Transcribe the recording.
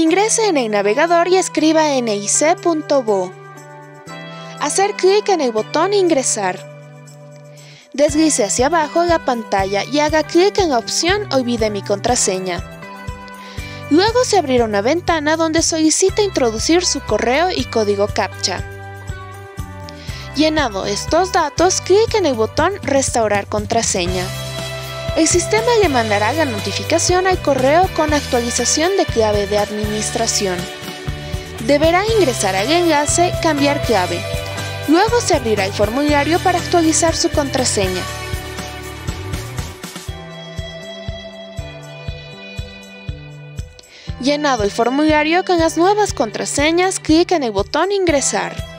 Ingrese en el navegador y escriba nic.bo. Hacer clic en el botón Ingresar. Deslice hacia abajo la pantalla y haga clic en la opción Olvide mi contraseña. Luego se abrirá una ventana donde solicita introducir su correo y código CAPTCHA. Llenado estos datos, clic en el botón Restaurar contraseña. El sistema le mandará la notificación al correo con actualización de clave de administración. Deberá ingresar al enlace Cambiar clave. Luego se abrirá el formulario para actualizar su contraseña. Llenado el formulario con las nuevas contraseñas, clic en el botón Ingresar.